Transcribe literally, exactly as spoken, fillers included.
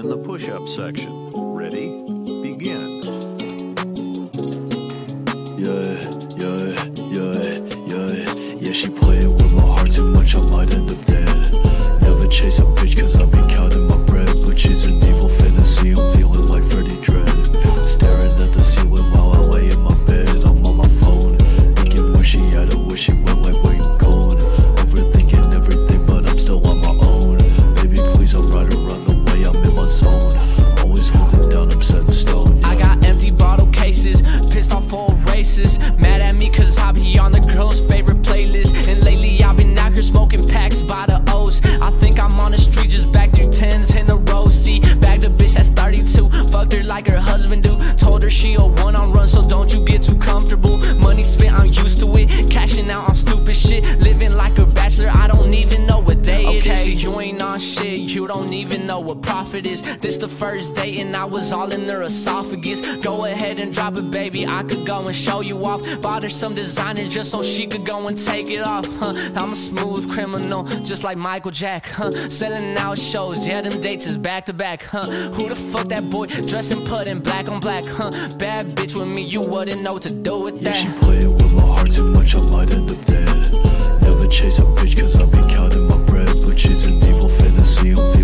in the push-up section. Ready? Begin. Yeah, yeah, yeah, yeah. Yeah, she playing with my heart too much, I might end up dead. Never chase a bitch cause I've been counting my bread. But she's an evil fantasy, I'm feeling like Freddy Dredd. Staring at the ceiling while I lay in my bed. I'm on my phone, thinking where she at or where she went, like where you going? Overthinking everything but I'm still on my own. Baby please, I'm right around the way, I'm in my zone. Always holding down, I'm set in stone, yeah. I got empty bottle cases, pissed off old races. Mad at me cause I be on the girl's favorite playlist. And lately I've been out here smoking packs by the O's. I think I'm on the street, just back through tens in a row. See, bagged a bitch that's thirty-two, fucked her like her husband do. Told her she a one on run, so don't you get too comfortable. Money spent, I'm used to it, cashing out on stupid shit. Living like a bachelor, I don't even know what day okay, it is. Okay, you ain't on shit, you don't even know what profit is. This the first date and I was all in her esophagus. Go ahead and drop it, baby, I could go and show you off. Bought her some designer just so she could go and take it off, huh. I'm a smooth criminal, just like Michael Jack, huh. Selling out shows, yeah, them dates is back to back, huh. Who the fuck that boy dressing put in black on black, huh. Bad bitch with me, you wouldn't know what to do with that. Yeah, she playing with my heart too much, I might end up dead. Never chase a bitch cause I've been counting my bread. But she's an evil fantasy, I'm